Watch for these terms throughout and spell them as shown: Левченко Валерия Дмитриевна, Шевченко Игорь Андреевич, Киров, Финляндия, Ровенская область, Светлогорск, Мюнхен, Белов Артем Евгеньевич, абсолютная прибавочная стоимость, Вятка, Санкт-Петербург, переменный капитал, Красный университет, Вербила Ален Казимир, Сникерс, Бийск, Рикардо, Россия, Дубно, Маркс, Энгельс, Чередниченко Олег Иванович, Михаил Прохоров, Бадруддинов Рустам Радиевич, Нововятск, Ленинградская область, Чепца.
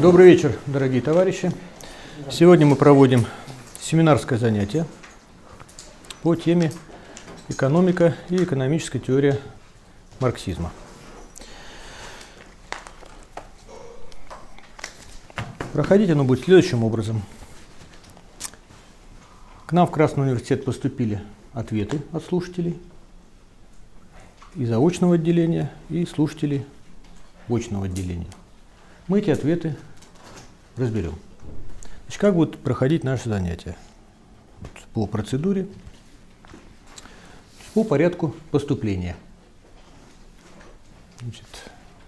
Добрый вечер, дорогие товарищи. Сегодня мы проводим семинарское занятие по теме «Экономика и экономическая теория марксизма». Проходить оно будет следующим образом. К нам в Красный университет поступили ответы от слушателей из заочного отделения и слушателей очного отделения. Мы эти ответы разберем. Значит, как будет проходить наше занятие? По процедуре, по порядку поступления. Значит,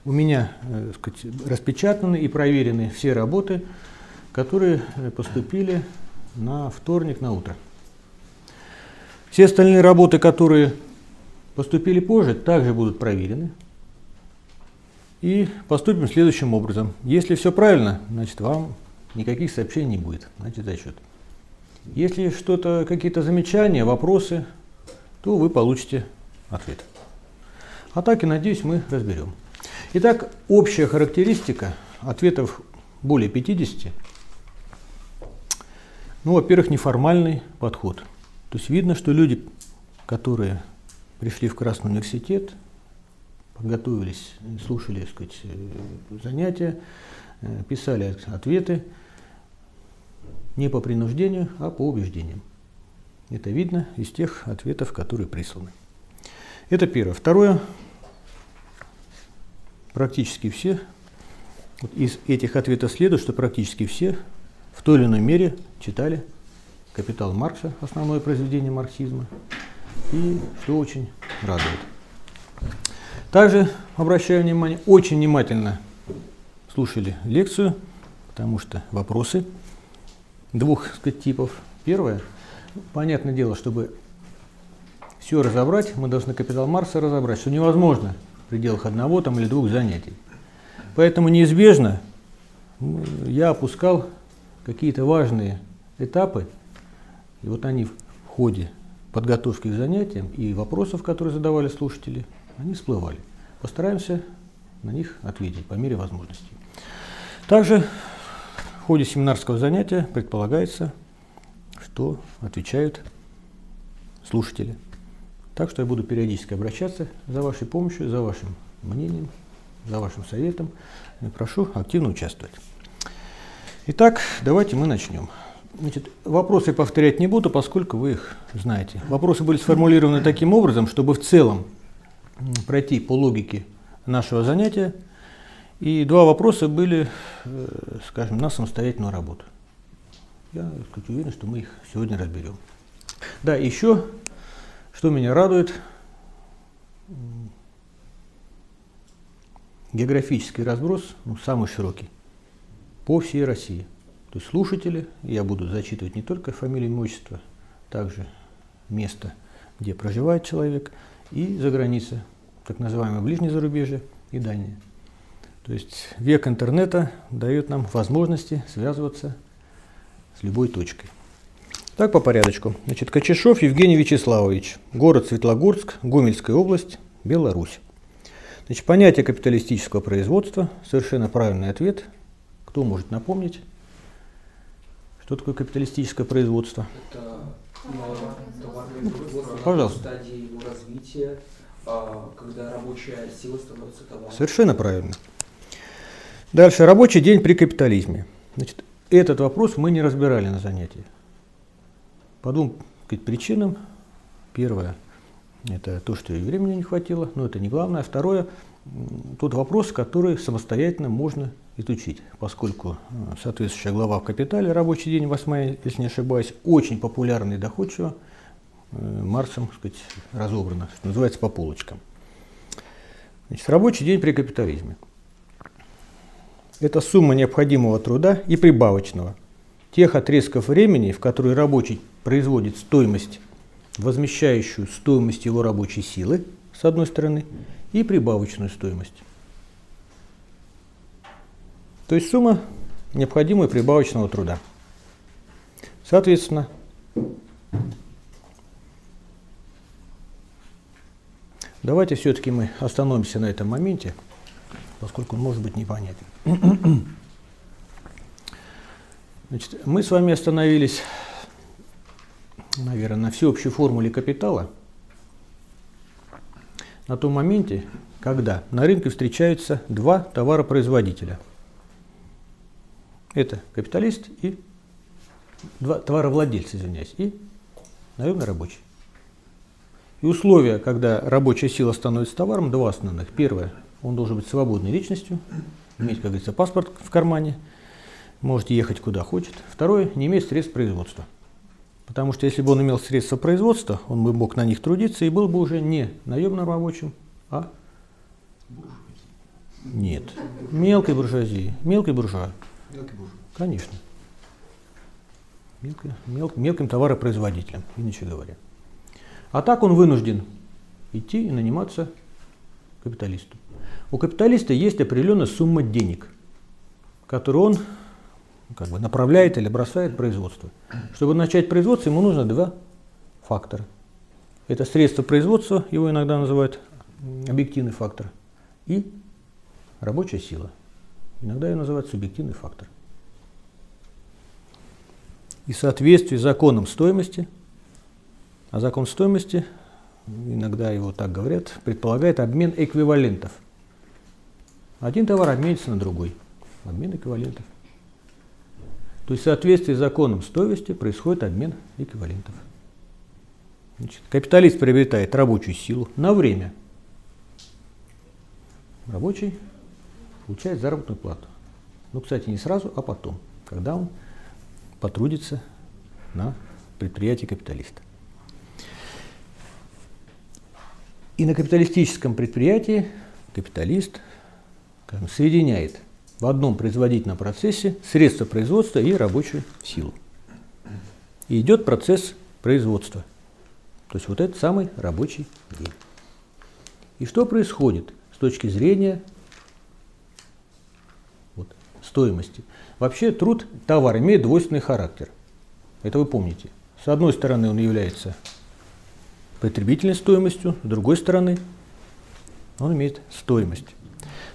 у меня, так сказать, распечатаны и проверены все работы, которые поступили на вторник, на утро. Все остальные работы, которые поступили позже, также будут проверены. И поступим следующим образом. Если все правильно, значит, вам никаких сообщений не будет. Значит, зачет. Если что-то, какие-то замечания, вопросы, то вы получите ответ. А так, и надеюсь, мы разберем. Итак, общая характеристика ответов более 50. Ну, во-первых, неформальный подход. То есть видно, что люди, которые пришли в Красный университет, подготовились, слушали, так сказать, занятия, писали ответы не по принуждению, а по убеждениям. Это видно из тех ответов, которые присланы. Это первое. Второе. Практически все, вот из этих ответов следует, что практически все в той или иной мере читали «Капитал» Маркса, основное произведение марксизма, и что очень радует. Также, обращаю внимание, очень внимательно слушали лекцию, потому что вопросы двух, так сказать, типов. Первое, понятное дело, чтобы все разобрать, мы должны «Капитал» Маркса разобрать, что невозможно в пределах одного там, или двух занятий. Поэтому неизбежно я опускал какие-то важные этапы, и вот они в ходе подготовки к занятиям и вопросов, которые задавали слушатели, они всплывали. Постараемся на них ответить по мере возможности. Также в ходе семинарского занятия предполагается, что отвечают слушатели. Так что я буду периодически обращаться за вашей помощью, за вашим мнением, за вашим советом. И прошу активно участвовать. Итак, давайте мы начнем. Значит, вопросы повторять не буду, поскольку вы их знаете. Вопросы были сформулированы таким образом, чтобы в целом пройти по логике нашего занятия. И два вопроса были, скажем, на самостоятельную работу. Я, так сказать, уверен, что мы их сегодня разберем. Да, еще, что меня радует, географический разброс, ну, самый широкий, по всей России. То есть слушатели, я буду зачитывать не только фамилию, имя, отчество, также место, где проживает человек, и за границей, так называемое ближнее зарубежье и дальнее. То есть век интернета дает нам возможности связываться с любой точкой. Так, по порядочку. Значит, Качешов Евгений Вячеславович, город Светлогорск, Гомельская область, Беларусь. Значит, понятие капиталистического производства, совершенно правильный ответ. Кто может напомнить, что такое капиталистическое производство? Пожалуйста. Стадии его развития, когда рабочая сила становится товаром. Совершенно правильно. Дальше. Рабочий день при капитализме. Значит, этот вопрос мы не разбирали на занятии. По двум причинам. Первое, это то, что времени не хватило, но это не главное. Второе, тот вопрос, который самостоятельно можно изучить, поскольку соответствующая глава в «Капитале», рабочий день, 8, если не ошибаюсь, очень популярна и доходчиво Марксом, так сказать, разобрана, что называется, по полочкам. Значит, рабочий день при капитализме. Это сумма необходимого труда и прибавочного тех отрезков времени, в которые рабочий производит стоимость, возмещающую стоимость его рабочей силы, с одной стороны, и прибавочную стоимость. То есть сумма необходимого прибавочного труда. Соответственно, давайте все-таки мы остановимся на этом моменте. поскольку он может быть непонятен. Значит, мы с вами остановились, наверное, на всеобщей формуле капитала, на том моменте, когда на рынке встречаются два товаропроизводителя. Это капиталист и два товаровладельца, извиняюсь, и наемный рабочий. И условия, когда рабочая сила становится товаром, два основных. Первое, он должен быть свободной личностью, иметь, как говорится, паспорт в кармане, может ехать куда хочет. Второе, не иметь средств производства. Потому что если бы он имел средства производства, он бы мог на них трудиться и был бы уже не наемным рабочим, а нет, мелкой буржуазии, мелкой буржуа. Конечно. Мелким товаропроизводителем, иначе говоря. А так он вынужден идти и наниматься капиталисту. У капиталиста есть определенная сумма денег, которую он как бы направляет или бросает в производство. Чтобы начать производство, ему нужно два фактора. Это средство производства, его иногда называют объективный фактор, и рабочая сила. Иногда ее называют субъективный фактор. И в соответствии с законом стоимости, а закон стоимости, иногда его так говорят, предполагает обмен эквивалентов. Один товар обменится на другой. Обмен эквивалентов. То есть в соответствии с законом стоимости происходит обмен эквивалентов. Значит, капиталист приобретает рабочую силу на время. Рабочий получает заработную плату. Ну, кстати, не сразу, а потом, когда он потрудится на предприятии капиталиста. И на капиталистическом предприятии капиталист соединяет в одном производительном процессе средства производства и рабочую силу. И идет процесс производства. То есть вот этот самый рабочий день. И что происходит с точки зрения стоимости? Вообще труд, товар имеет двойственный характер. Это вы помните. С одной стороны он является потребительной стоимостью, с другой стороны он имеет стоимость.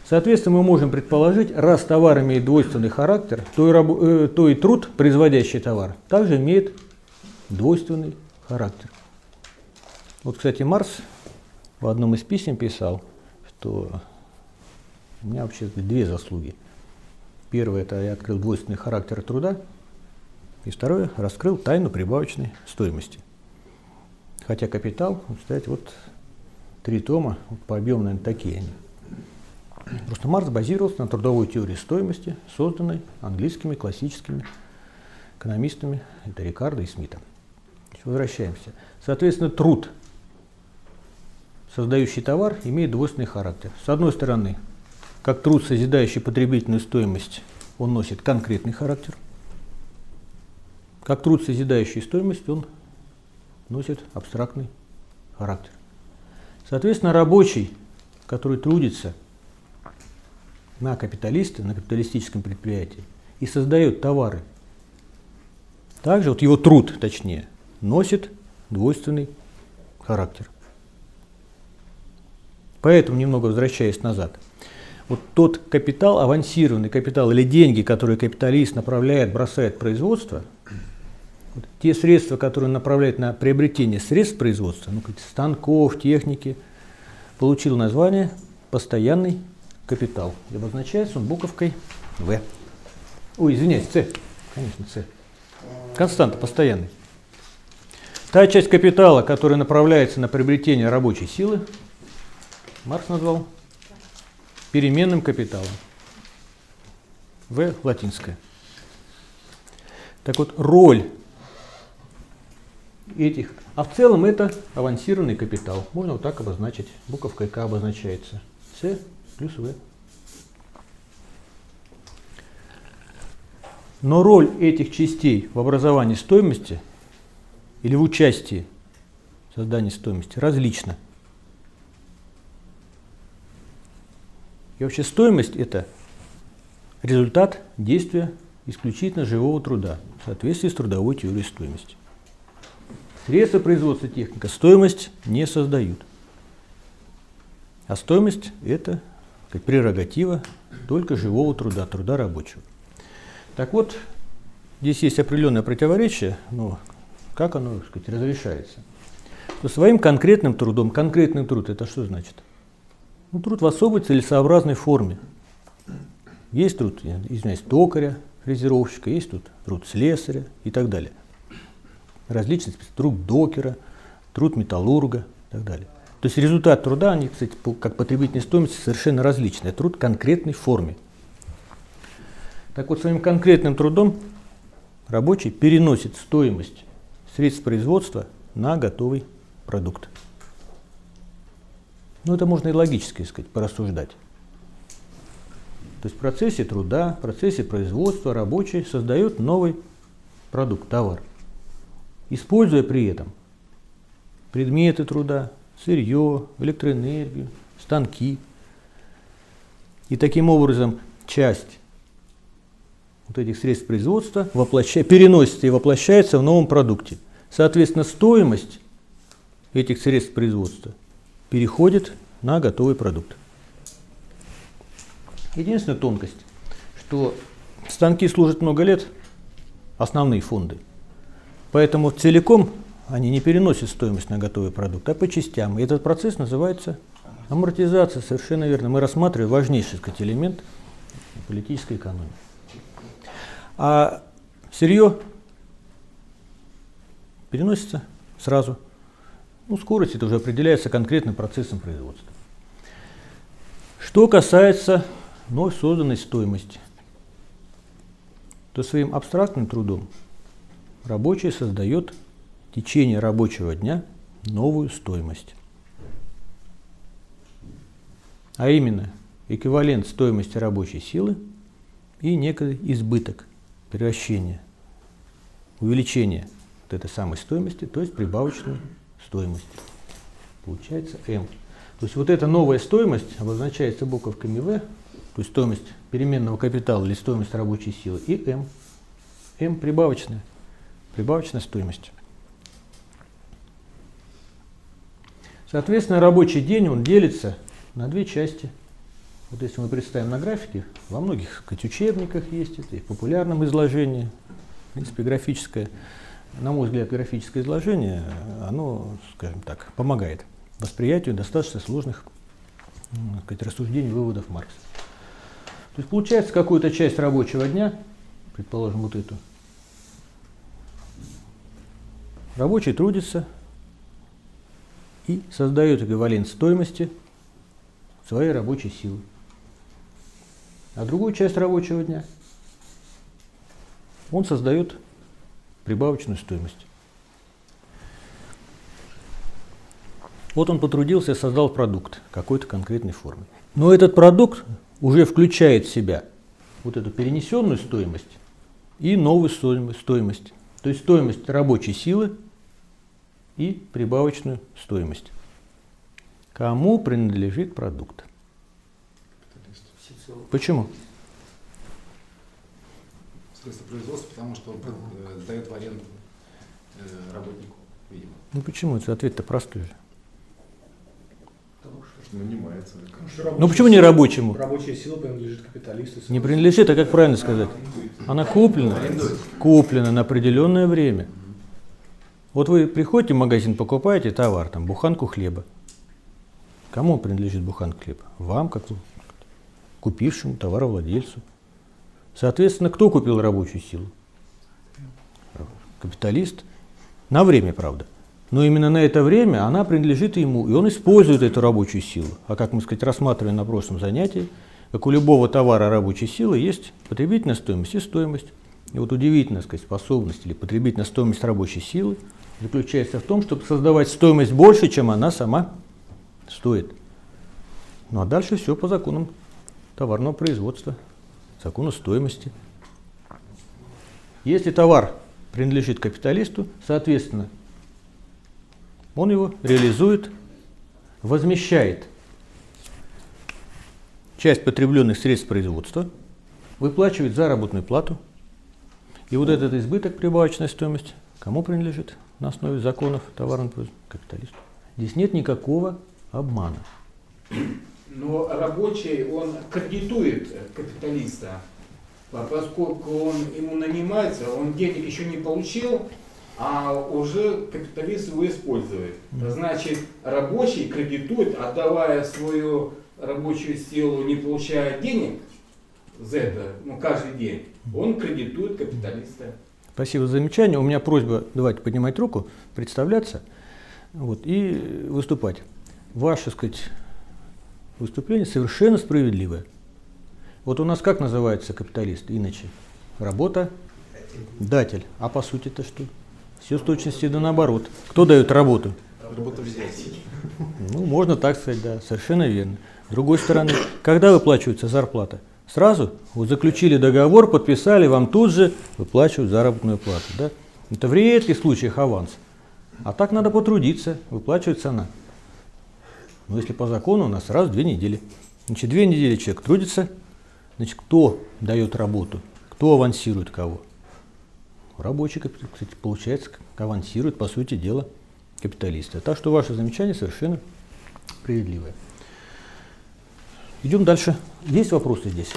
Соответственно, мы можем предположить, раз товар имеет двойственный характер, то и труд, производящий товар, также имеет двойственный характер. Вот, кстати, Маркс в одном из писем писал, что у меня вообще две заслуги. Первое, это я открыл двойственный характер труда. И второе, раскрыл тайну прибавочной стоимости. Хотя «Капитал», вот, кстати, вот три тома, вот, по объему, наверное, такие они. Просто Маркс базировался на трудовой теории стоимости, созданной английскими классическими экономистами, это Рикардо и Смитом. Возвращаемся. Соответственно, труд, создающий товар, имеет двойственный характер. С одной стороны, как труд, созидающий потребительную стоимость, он носит конкретный характер. Как труд, созидающий стоимость, он носит абстрактный характер. Соответственно, рабочий, который трудится на капиталиста, на капиталистическом предприятии и создает товары, также вот его труд, точнее, носит двойственный характер. Поэтому, немного возвращаясь назад, вот тот капитал, авансированный капитал или деньги, которые капиталист направляет, бросает в производство, вот те средства, которые он направляет на приобретение средств производства, ну, станков, техники, получил название постоянный капитал. И обозначается он буковкой В. Ой, извиняюсь, С. Конечно, С. Константа постоянный. Та часть капитала, которая направляется на приобретение рабочей силы, Маркс назвал переменным капиталом. В латинское. Так вот, роль этих. А в целом это авансированный капитал. Можно вот так обозначить. Буковка К обозначается. С плюс В. Но роль этих частей в образовании стоимости или в участии в создании стоимости различна. И вообще стоимость – это результат действия исключительно живого труда в соответствии с трудовой теорией стоимости. Средства производства, техника стоимость не создают. А стоимость – это как прерогатива только живого труда, труда рабочего. Так вот, здесь есть определенное противоречие, но как оно, так сказать, разрешается? То своим конкретным трудом, конкретный труд, это что значит? Ну, труд в особой целесообразной форме. Есть труд, извиняюсь, токаря, фрезеровщика, есть тут труд слесаря и так далее. Различные специальности, труд докера, труд металлурга и так далее. То есть результат труда, они, кстати, как потребительные стоимости совершенно различные. Труд в конкретной форме. Так вот, своим конкретным трудом рабочий переносит стоимость средств производства на готовый продукт. Ну, это можно и логически, так сказать, порассуждать. То есть в процессе труда, в процессе производства рабочий создает новый продукт, товар, используя при этом предметы труда, сырье, электроэнергию, станки. И таким образом часть вот этих средств производства переносится и воплощается в новом продукте. Соответственно, стоимость этих средств производства переходит на готовый продукт. Единственная тонкость, что станки служат много лет, основные фонды, поэтому целиком они не переносят стоимость на готовый продукт, а по частям. И этот процесс называется амортизация, совершенно верно. Мы рассматриваем важнейший, сказать, элемент политической экономии. А сырье переносится сразу. Ну, скорость это уже определяется конкретным процессом производства. Что касается вновь созданной стоимости, то своим абстрактным трудом рабочий создает в течение рабочего дня новую стоимость. А именно, эквивалент стоимости рабочей силы и некий избыток, превращение, увеличение вот этой самой стоимости, то есть прибавочную стоимость. Получается М. То есть вот эта новая стоимость обозначается буковками В, то есть стоимость переменного капитала или стоимость рабочей силы, и М. М прибавочная, прибавочная стоимость. Соответственно, рабочий день он делится на две части. Вот если мы представим на графике, во многих, сказать, учебниках есть это, и в популярном изложении, в принципе, графическое, на мой взгляд, графическое изложение, оно, скажем так, помогает восприятию достаточно сложных, так сказать, рассуждений, выводов Маркса. То есть получается, какую-то часть рабочего дня, предположим, вот эту, рабочий трудится и создает эквивалент стоимости своей рабочей силы. А другую часть рабочего дня он создает прибавочную стоимость. Вот он потрудился и создал продукт какой-то конкретной формы. Но этот продукт уже включает в себя вот эту перенесенную стоимость и новую стоимость. То есть стоимость рабочей силы и прибавочную стоимость. Кому принадлежит продукт? Почему? Средство производства, потому что он дает в аренду работнику, видимо. Ну почему? Ответ-то простой же. Потому что нанимается. Ну почему не рабочему? Рабочая сила принадлежит капиталисту. Не принадлежит, а как правильно сказать? Она куплена, куплена на определенное время. Вот вы приходите в магазин, покупаете товар, там, буханку хлеба. Кому принадлежит буханка хлеба? Вам, как купившему, товаровладельцу. Соответственно, кто купил рабочую силу? Капиталист. На время, правда. Но именно на это время она принадлежит ему, и он использует эту рабочую силу. А как мы, сказать, рассматривали на прошлом занятии, как у любого товара рабочей силы есть потребительная стоимость и стоимость. И вот удивительная, сказать, способность или потребительная стоимость рабочей силы заключается в том, чтобы создавать стоимость больше, чем она сама стоит. Ну а дальше все по законам товарного производства, закону стоимости. Если товар принадлежит капиталисту, соответственно, он его реализует, возмещает часть потребленных средств производства, выплачивает заработную плату. И вот этот избыток, прибавочная стоимость, кому принадлежит на основе законов товарного производства? Капиталисту. Здесь нет никакого обмана. но рабочий, он кредитует капиталиста, поскольку он ему нанимается, он денег еще не получил, а уже капиталист его использует. Значит, рабочий кредитует, отдавая свою рабочую силу, не получая денег за это, ну, каждый день, он кредитует капиталиста. Спасибо за замечание. У меня просьба, давайте поднимать руку, представляться вот, и выступать. Ваше, так сказать, выступление совершенно справедливое. Вот у нас как называется капиталист иначе? Работа, датель. А по сути-то что? Все с точностью да наоборот. Кто дает работу? Работодатель. Ну, можно так сказать, да, совершенно верно. С другой стороны, когда выплачивается зарплата? Сразу? Вот заключили договор, подписали, вам тут же выплачивают заработную плату. Да? Это в редких случаях аванс. А так надо потрудиться, выплачивается она. Но если по закону у нас раз в 2 недели. Значит, 2 недели человек трудится, значит, кто дает работу, кто авансирует кого? Рабочий, кстати, получается, авансирует, по сути дела, капиталисты. Так что ваше замечание совершенно справедливое. Идем дальше. Есть вопросы здесь?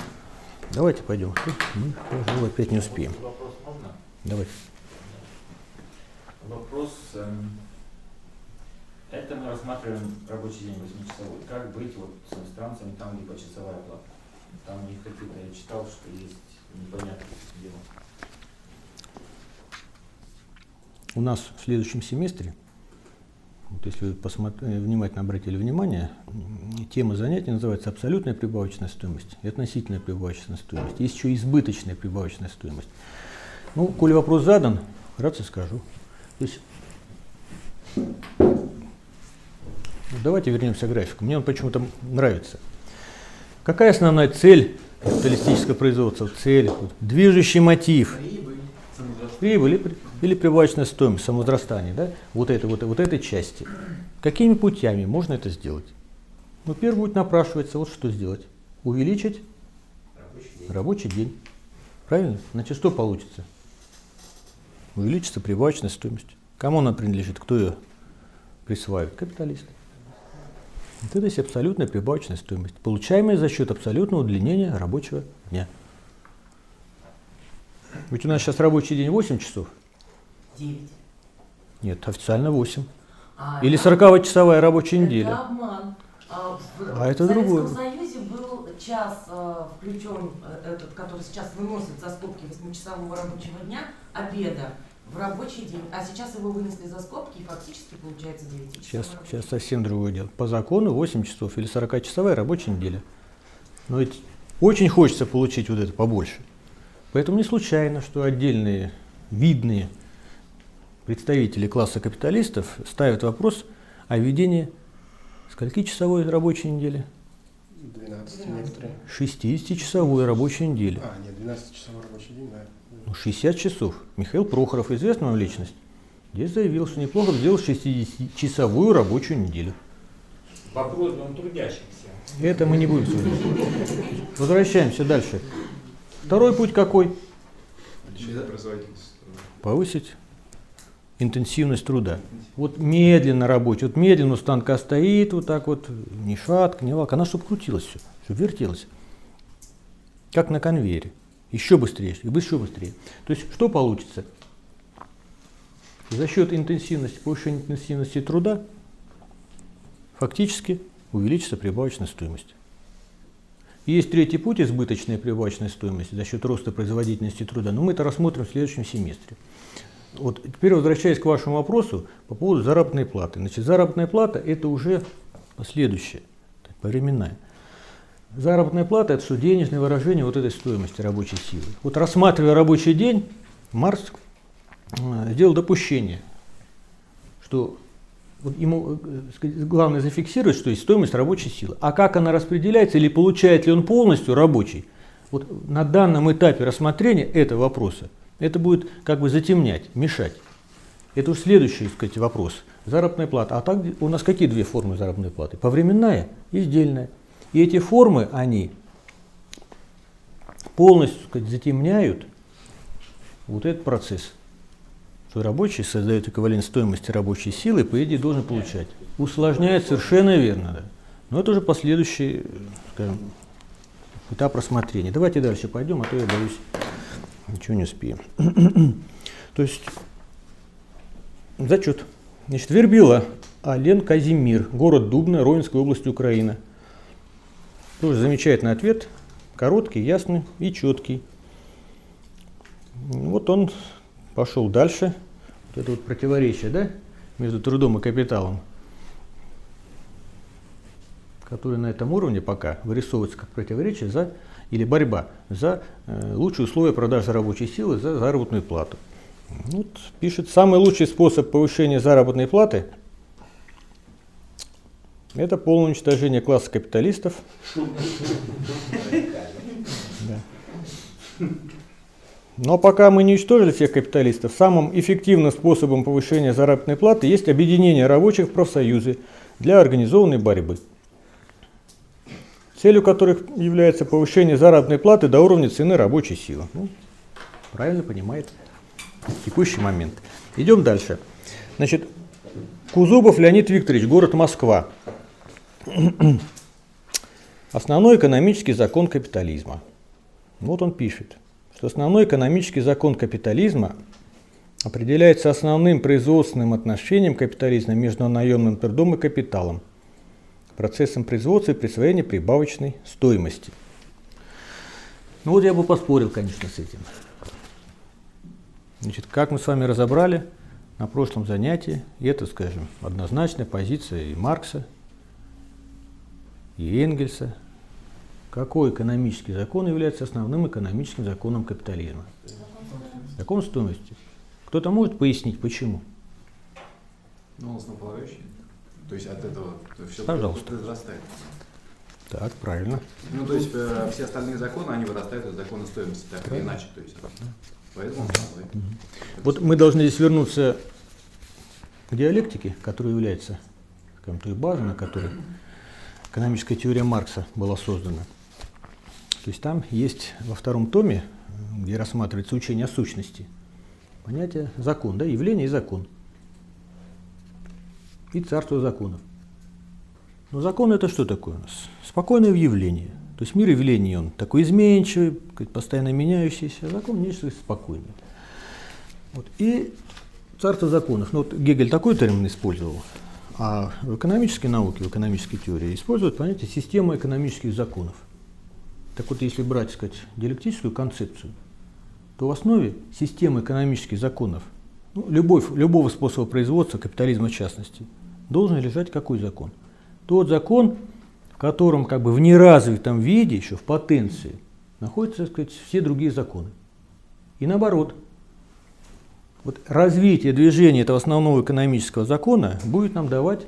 Давайте пойдем. Мы, пожалуй, опять не успеем. Вопрос можно? Давай. Вопрос. Это мы рассматриваем рабочий день 8-часовой. Как быть вот с иностранцами там, где почасовая оплата? Там у них какие-то, я читал, что есть непонятные дела. У нас в следующем семестре, вот если вы внимательно обратили внимание, тема занятия называется абсолютная прибавочная стоимость и относительная прибавочная стоимость. Есть еще избыточная прибавочная стоимость. Ну, коли вопрос задан, вкратце скажу. То есть, давайте вернемся к графику. Мне он почему-то нравится. Какая основная цель капиталистического производства? Цель, движущий мотив. Прибыль или прибавочная стоимость, самовозрастание, да? Вот этой части. Какими путями можно это сделать? Ну, первый путь напрашивается, вот что сделать. Увеличить рабочий день. Правильно? Значит, что получится? Увеличится прибавочная стоимость. Кому она принадлежит, кто ее присваивает? Капиталисты. Вот это есть абсолютная прибавочная стоимость, получаемая за счет абсолютного удлинения рабочего дня. Ведь у нас сейчас рабочий день 8 часов? 9. Нет, официально 8. Или 40-часовая рабочая неделя. Это обман. А это другое. В Советском Союзе был час включен, этот, который сейчас выносит за скобки 8-часового рабочего дня, обеда, в рабочий день. А сейчас его вынесли за скобки и фактически получается 9 часов. Сейчас совсем другое дело. По закону 8 часов или 40-часовая рабочая неделя. Но ведь очень хочется получить вот это побольше. Поэтому не случайно, что отдельные видные представители класса капиталистов ставят вопрос о введении скольки-часовой рабочей недели? 12 некоторые. 60-часовой рабочей недели. А, нет, 12-часовой рабочий день, да. Ну, 60 часов. Михаил Прохоров, известная вам личность, здесь заявил, что неплохо сделал 60-часовую рабочую неделю. По просьбам трудящихся. Это мы не будем судить. Возвращаемся дальше. Второй путь какой? Повысить интенсивность труда. Вот медленно рабочий, вот медленно у станка стоит, вот так вот, ни шатка, ни валка. Она чтобы крутилась все, чтобы вертелась. Как на конвейере. Еще быстрее, еще быстрее. То есть что получится? За счет интенсивности, повышения интенсивности труда фактически увеличится прибавочная стоимость. Есть третий путь, избыточная прибавочная стоимость за счет роста производительности труда, но мы это рассмотрим в следующем семестре. Вот, теперь возвращаясь к вашему вопросу по поводу заработной платы. Значит, заработная плата это уже следующее, повременная. Заработная плата это что, денежное выражение вот этой стоимости рабочей силы. Вот рассматривая рабочий день, Маркс сделал допущение, что вот ему главное зафиксировать, что есть стоимость рабочей силы. А как она распределяется или получает ли он полностью рабочий? Вот на данном этапе рассмотрения этого вопроса это будет как бы затемнять, мешать. Это уж следующий, так сказать, вопрос. Заработная плата. А так у нас какие две формы заработной платы? Повременная и издельная. И эти формы, они полностью, так сказать, затемняют вот этот процесс. Что рабочий создает эквивалент стоимости рабочей силы и, по идее, должен получать. Усложняет, совершенно верно. Да. Но это уже последующий, скажем, этап рассмотрения. Давайте дальше пойдем, а то я боюсь, ничего не успеем. То есть зачет. Значит, Вербила Ален Казимир, город Дубно, Ровенская область, Украина. Тоже замечательный ответ, короткий, ясный и четкий. Вот он пошел дальше. Вот это вот противоречие, да, между трудом и капиталом, которое на этом уровне пока вырисовывается как противоречие за, или борьба за лучшие условия продажи рабочей силы за заработную плату. Вот пишет, самый лучший способ повышения заработной платы – это полное уничтожение класса капиталистов. Но пока мы не уничтожили всех капиталистов, самым эффективным способом повышения заработной платы есть объединение рабочих в профсоюзы для организованной борьбы, целью которых является повышение заработной платы до уровня цены рабочей силы. Ну, правильно понимает текущий момент. Идем дальше. Значит, Кузубов Леонид Викторович, город Москва. Основной экономический закон капитализма. Вот он пишет, что основной экономический закон капитализма определяется основным производственным отношением капитализма между наемным трудом и капиталом, процессом производства и присвоения прибавочной стоимости. Ну вот я бы поспорил, конечно, с этим. Значит, как мы с вами разобрали на прошлом занятии, это, скажем, однозначная позиция и Маркса, и Энгельса. Какой экономический закон является основным экономическим законом капитализма? Закон стоимости. Кто-то может пояснить, почему? Ну, основополагающий. То есть от этого все возрастает. Так, правильно. Ну, то есть все остальные законы, они вырастают из закона стоимости, так или иначе. То есть, поэтому, вот мы должны здесь вернуться к диалектике, которая является той базой, на которой экономическая теория Маркса была создана. То есть там есть во втором томе, где рассматривается учение о сущности, понятие закон, да, явление и закон. И царство законов. Но закон это что такое у нас? Спокойное явление. То есть мир явлений, он такой изменчивый, постоянно меняющийся. Закон нечто спокойное. Вот. И царство законов. Ну, вот Гегель такой термин использовал. А в экономической науке, в экономической теории используют понятие система экономических законов. Так вот, если брать, так сказать, диалектическую концепцию, то в основе системы экономических законов, ну, любого способа производства, капитализма в частности, должен лежать какой закон? Тот закон, в котором как бы в неразвитом виде, еще в потенции, находятся, так сказать, все другие законы. И наоборот. Вот развитие движения этого основного экономического закона будет нам давать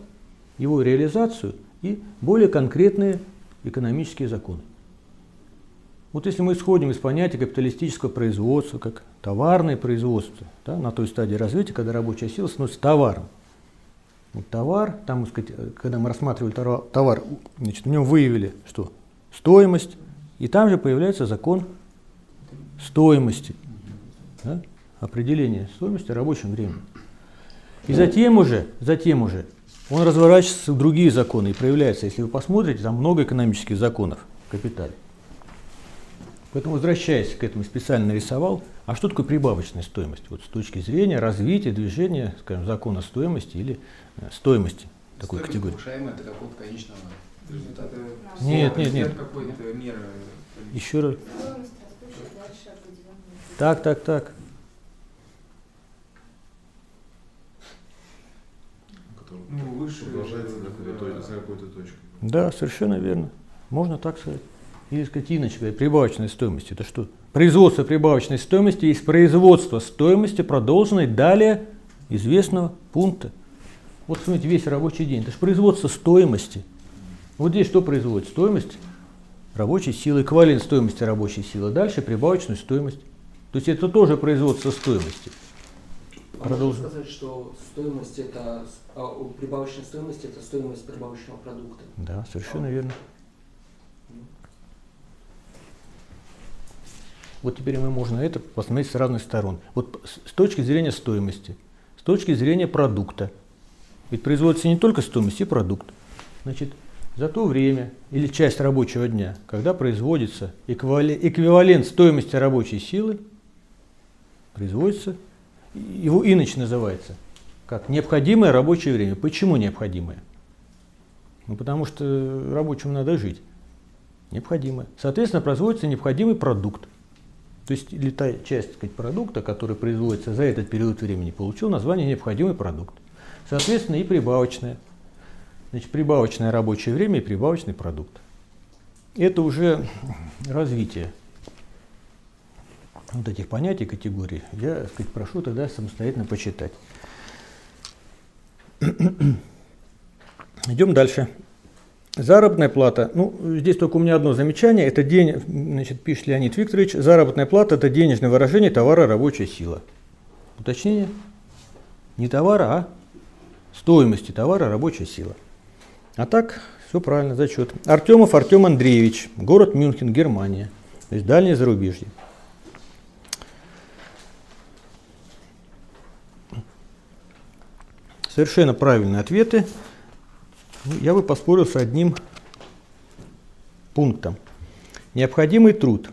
его реализацию и более конкретные экономические законы. Вот если мы исходим из понятия капиталистического производства как товарное производство, да, на той стадии развития, когда рабочая сила становится товаром. Вот товар, там, сказать, когда мы рассматривали товар, значит, в нем выявили, что стоимость, и там же появляется закон стоимости. Да? Определение стоимости рабочим временем. И затем уже он разворачивается в другие законы и проявляется, если вы посмотрите, там много экономических законов в капитале. Поэтому, возвращаясь к этому, специально нарисовал, а что такое прибавочная стоимость? Вот с точки зрения развития, движения, скажем, закона стоимости или стоимости такой категории. Повышаемая до какого-то конечного результата. Нет. Какой-то меры. Еще раз. Так. Ну, выше продолжается за какой-то точкой. Да, совершенно верно. Можно так сказать. Или сказать иначе, прибавочная стоимость. Это что? Производство прибавочной стоимости есть производство стоимости, продолженной далее известного пункта. Вот смотрите, весь рабочий день. Это же производство стоимости. Вот здесь что производит? Стоимость рабочей силы, эквивалент стоимости рабочей силы. Дальше прибавочную стоимость. То есть это тоже производство стоимости. Продолжим. Можно сказать, что стоимость это, прибавочная стоимость это стоимость прибавочного продукта. Да, совершенно верно. Вот теперь мы можем это посмотреть с разных сторон. Вот с точки зрения стоимости, с точки зрения продукта. Ведь производится не только стоимость, и продукт. Значит, За то время или часть рабочего дня, когда производится эквивалент стоимости рабочей силы, производится, его иначе называется, как необходимое рабочее время. Почему необходимое? Ну, потому что рабочему надо жить. Необходимое. Соответственно, производится необходимый продукт. То есть или та часть, так сказать, продукта, который производится за этот период времени, получил название необходимый продукт. Соответственно, и прибавочное. Значит, прибавочное рабочее время и прибавочный продукт. Это уже развитие вот этих понятий, категорий. Я, так сказать, прошу тогда самостоятельно почитать. Идем дальше. Заработная плата. Ну, здесь только у меня одно замечание. Это значит, пишет Леонид Викторович, заработная плата – это денежное выражение товара рабочая сила. Уточнение? Не товара, а стоимости товара рабочая сила. А так, все правильно, зачет. Артемов Артем Андреевич, город Мюнхен, Германия. То есть дальнее зарубежье. Совершенно правильные ответы. Я бы поспорил с одним пунктом. Необходимый труд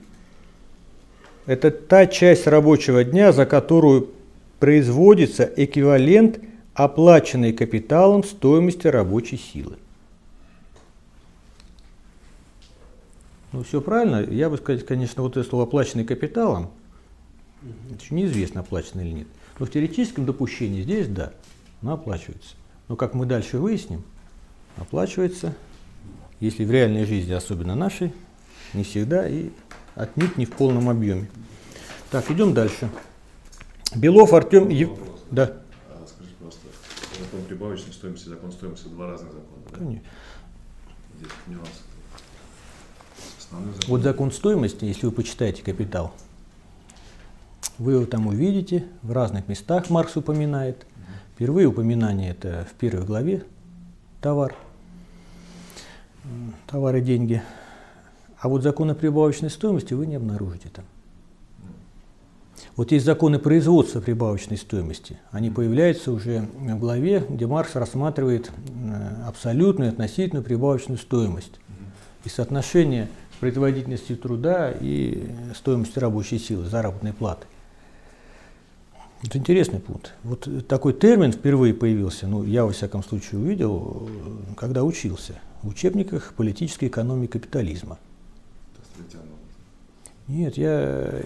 – это та часть рабочего дня, за которую производится эквивалент оплаченной капиталом стоимости рабочей силы. Ну, все правильно. Я бы сказал, конечно, вот это слово «оплаченный капиталом», это еще неизвестно, оплачено или нет. Но в теоретическом допущении здесь, да, она оплачивается. Но как мы дальше выясним, оплачивается, если в реальной жизни, особенно нашей, не всегда и отнюдь не в полном объеме. Так, идем дальше. Белов Артем Евгеньевич. Да. Скажите, просто закон прибавочной стоимости и закон стоимости два разных закона. Да? Конечно. Здесь нюансы. Основной закон. Вот закон стоимости, если вы почитаете «Капитал», вы его там увидите, в разных местах Маркс упоминает. Впервые упоминание это в первой главе. Товар, товары, деньги. А вот законы прибавочной стоимости вы не обнаружите там. Вот есть законы производства прибавочной стоимости. Они появляются уже в главе, где Маркс рассматривает абсолютную и относительную прибавочную стоимость и соотношение производительности труда и стоимости рабочей силы, заработной платы. Это интересный пункт. Вот такой термин впервые появился, ну, я, во всяком случае, увидел, когда учился, в учебниках политической экономии капитализма. Нет, я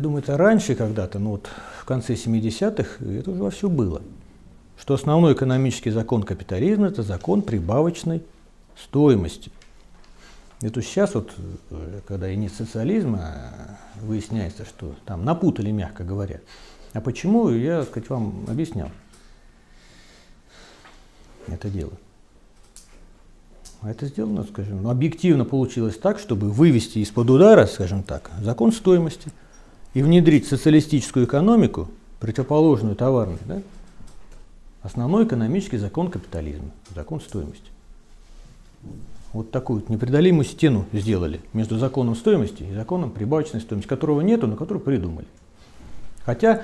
думаю, это раньше когда-то, но вот в конце 70-х это уже вовсю было. Что основной экономический закон капитализма – это закон прибавочной стоимости. Это сейчас, вот, когда и нет социализма, выясняется, что там напутали, мягко говоря. А почему, я, так сказать, вам объяснял это дело. А это сделано, скажем, ну, объективно получилось так, чтобы вывести из-под удара, скажем так, закон стоимости и внедрить в социалистическую экономику, противоположную товарной, да, основной экономический закон капитализма, закон стоимости. Вот такую вот непреодолимую стену сделали между законом стоимости и законом прибавочной стоимости, которого нету, но который придумали. Хотя,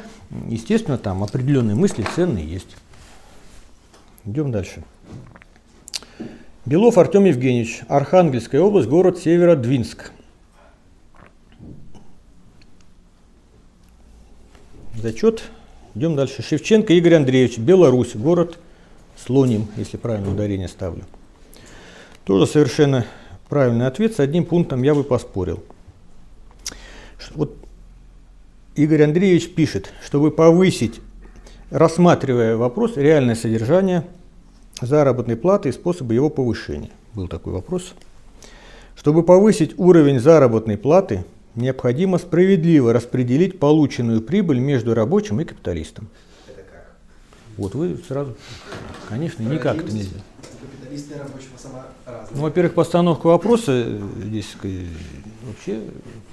естественно, там определенные мысли ценные есть. Идем дальше. Белов Артем Евгеньевич, Архангельская область, город Северо-Двинск. Зачет. Идем дальше. Шевченко Игорь Андреевич, Беларусь, город Слоним, если правильно ударение ставлю. Тоже совершенно правильный ответ, с одним пунктом я бы поспорил. Вот Игорь Андреевич пишет, чтобы повысить, рассматривая вопрос, реальное содержание заработной платы и способы его повышения. Был такой вопрос. Чтобы повысить уровень заработной платы, необходимо справедливо распределить полученную прибыль между рабочим и капиталистом. Это как? Вот вы сразу, конечно, никак это нельзя. Ну, во-первых, постановка вопроса здесь вообще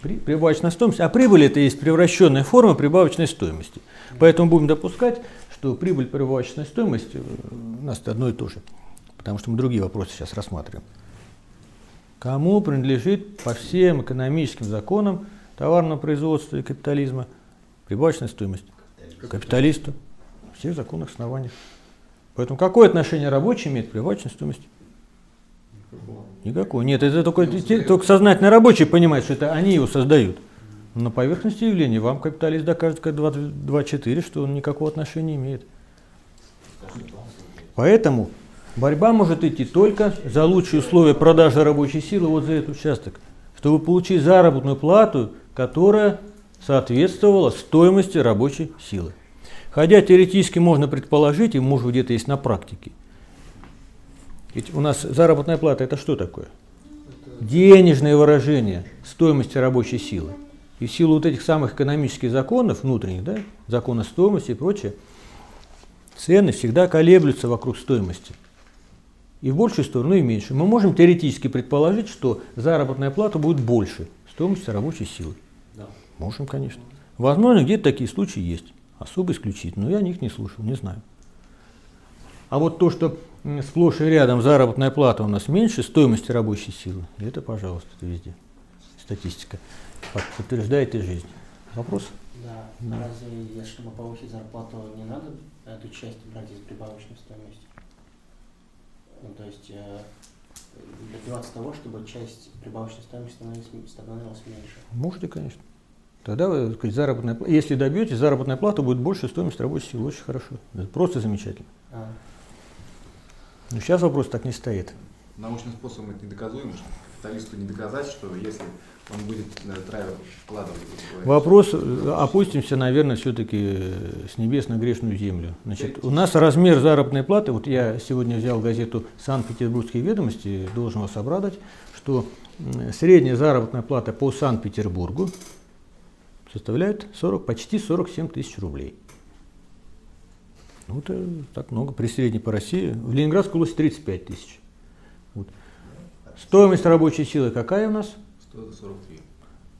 прибавочная стоимость. А прибыль это есть превращенная форма прибавочной стоимости. Поэтому будем допускать, что прибыль и прибавочная стоимость у нас одно и то же. Потому что мы другие вопросы сейчас рассматриваем. Кому принадлежит по всем экономическим законам товарного производства и капитализма прибавочная стоимость? Капиталисту. Во всех законных основаниях. Поэтому какое отношение рабочий имеет к прибавочной стоимости? Никакой. Нет, это только сознательно рабочий понимает, что это они его создают. На поверхности явления вам капиталист докажет, как 2.4, что он никакого отношения не имеет. Поэтому борьба может идти только за лучшие условия продажи рабочей силы вот за этот участок, чтобы получить заработную плату, которая соответствовала стоимости рабочей силы. Хотя теоретически можно предположить, и может где-то есть на практике. Ведь у нас заработная плата — это что такое? Денежное выражение стоимости рабочей силы. И в силу вот этих самых экономических законов внутренних, да, закона стоимости и прочее, цены всегда колеблются вокруг стоимости. И в большую сторону, и в меньшую. Мы можем теоретически предположить, что заработная плата будет больше стоимости рабочей силы. Да. Можем, конечно. Возможно, где-то такие случаи есть. Особо исключить, но я о них не слушал, не знаю. А вот то, что сплошь и рядом заработная плата у нас меньше стоимости рабочей силы, это, пожалуйста, это везде. Статистика подтверждает и жизнь. Вопрос? Да. Да. Разве, чтобы повысить зарплату, не надо эту часть брать из прибавочной стоимости? Ну, то есть добиваться того, чтобы часть прибавочной стоимости становилась меньше? Можете, конечно. Тогда вы, сказать, заработная, если добьетесь, заработная плата будет больше стоимости рабочей силы. Очень хорошо. Это просто замечательно. А. Но сейчас вопрос так не стоит. Научным способом это недоказуемо, что капиталисту не доказать, что если он будет вкладывать. Вопрос, опустимся, наверное, все-таки с небес на грешную землю. Значит, у нас размер заработной платы, вот я сегодня взял газету «Санкт-Петербургские ведомости», должен вас обрадовать, что средняя заработная плата по Санкт-Петербургу составляет почти 47 тысяч рублей. Ну, это так много, при средней по России. В Ленинградской области 35 тысяч. Вот. Стоимость рабочей силы какая у нас? 143.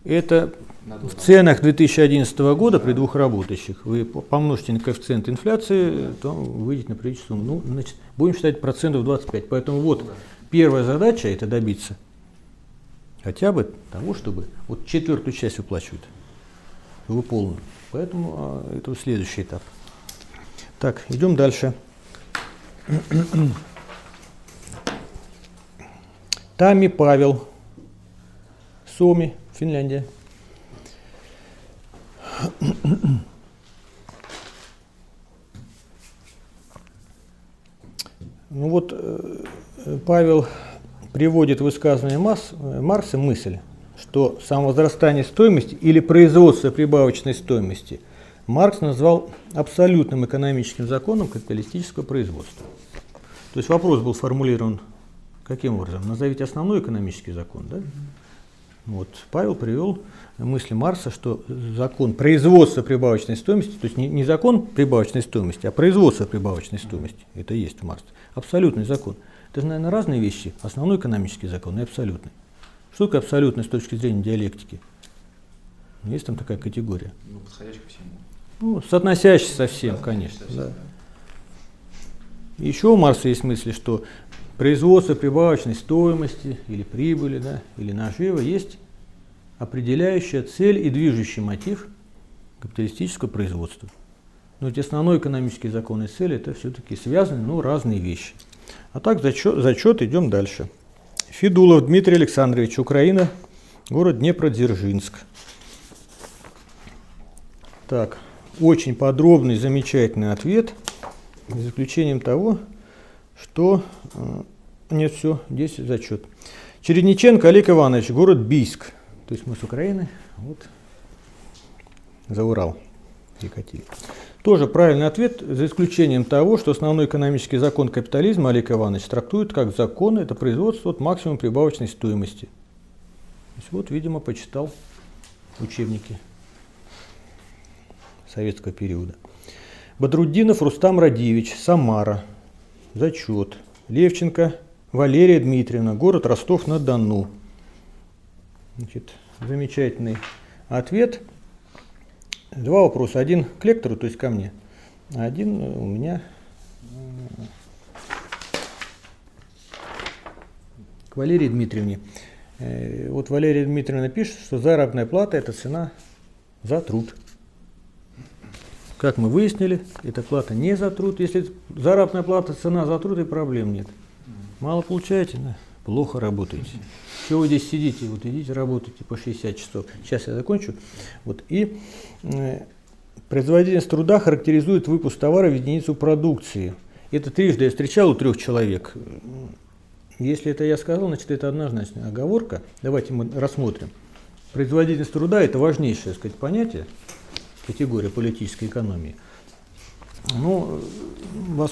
Это в ценах 2011 года при двух работающих. Вы помножите на коэффициент инфляции, то выйдет на приличную сумму. Ну, значит, будем считать процентов 25. Поэтому вот первая задача — это добиться хотя бы того, чтобы вот четвертую часть выплачивают. Вы полны. Поэтому это следующий этап. Так, идем дальше. Тами Павел, Соми, Финляндия. Ну вот, Павел приводит в высказывание Маркса мысль, что самовозрастание стоимости или производство прибавочной стоимости Маркс назвал абсолютным экономическим законом капиталистического производства. То есть вопрос был формулирован каким образом? Назовите основной экономический закон. Да? Вот, Павел привел мысли Маркса, что закон производства прибавочной стоимости, то есть не закон прибавочной стоимости, а производство прибавочной стоимости, это и есть Маркс, абсолютный закон. Это же, наверное, разные вещи, основной экономический закон и абсолютный. Что такое абсолютно с точки зрения диалектики? Есть там такая категория? Ну, подходящий ко всему. Ну, соотносящийся со всем, конечно. Да. Еще у Маркса есть мысли, что производство прибавочной стоимости или прибыли, да, или наживы есть определяющая цель и движущий мотив капиталистического производства. Но ведь основной экономический закон и цель — это все-таки связаны, но разные вещи. А так зачет идем дальше. Федулов Дмитрий Александрович, Украина, город Днепродзержинск. Так, очень подробный, замечательный ответ, за исключением того, что нет, все, здесь зачет. Чередниченко Олег Иванович, город Бийск. То есть мы с Украины, вот, за Урал перекатили. Тоже правильный ответ, за исключением того, что основной экономический закон капитализма Олег Иванович трактует как закон, это производство от максимума прибавочной стоимости. То есть вот, видимо, почитал учебники советского периода. Бадруддинов Рустам Радиевич, Самара, зачет. Левченко Валерия Дмитриевна, город Ростов-на-Дону. Значит, замечательный ответ. Два вопроса. Один к лектору, то есть ко мне. Один у меня к Валерии Дмитриевне. Вот Валерия Дмитриевна пишет, что заработная плата — это цена за труд. Как мы выяснили, эта плата не за труд. Если заработная плата — цена за труд, и проблем нет. Мало получаете, да? плохо работаете. Чего вы здесь сидите? Вот идите работайте по 60 часов. Сейчас я закончу. Вот. И производительность труда характеризует выпуск товара в единицу продукции. Это трижды я встречал у трех человек. Если это я сказал, значит, это однозначная оговорка. Давайте мы рассмотрим. Производительность труда – это важнейшее, так сказать, понятие, категория политической экономии. Но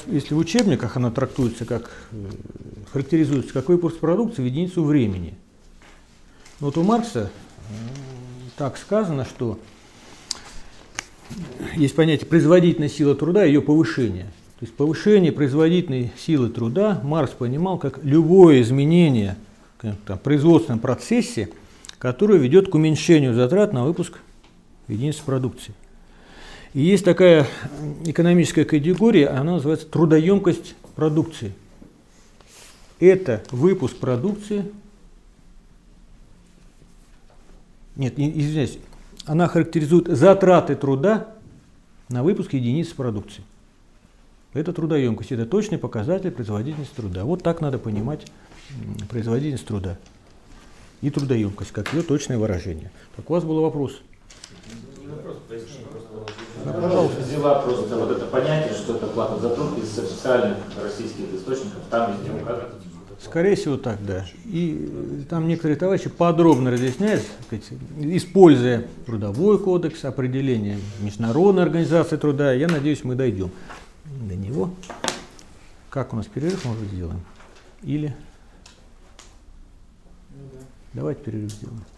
если в учебниках она трактуется как, характеризуется как выпуск продукции в единицу времени. Вот у Маркса так сказано, что есть понятие производительная сила труда и ее повышение. То есть повышение производительной силы труда Маркс понимал как любое изменение в производственном процессе, которое ведет к уменьшению затрат на выпуск единиц продукции. И есть такая экономическая категория, она называется трудоемкость продукции. Это выпуск продукции. Нет, извиняюсь, она характеризует затраты труда на выпуск единиц продукции. Это трудоемкость, это точный показатель производительности труда. Вот так надо понимать производительность труда и трудоемкость, как ее точное выражение. Так, у вас был вопрос? Не вопрос, пожалуйста. Взяла просто вот это понятие, что это плата за труд из официальных российских источников, там везде указано. Скорее всего так, да. И там некоторые товарищи подробно разъясняют, используя трудовой кодекс, определение Международной организации труда. Я надеюсь, мы дойдем до него. Как у нас перерыв, может быть, сделаем? Или? Ну, да. Давайте перерыв сделаем.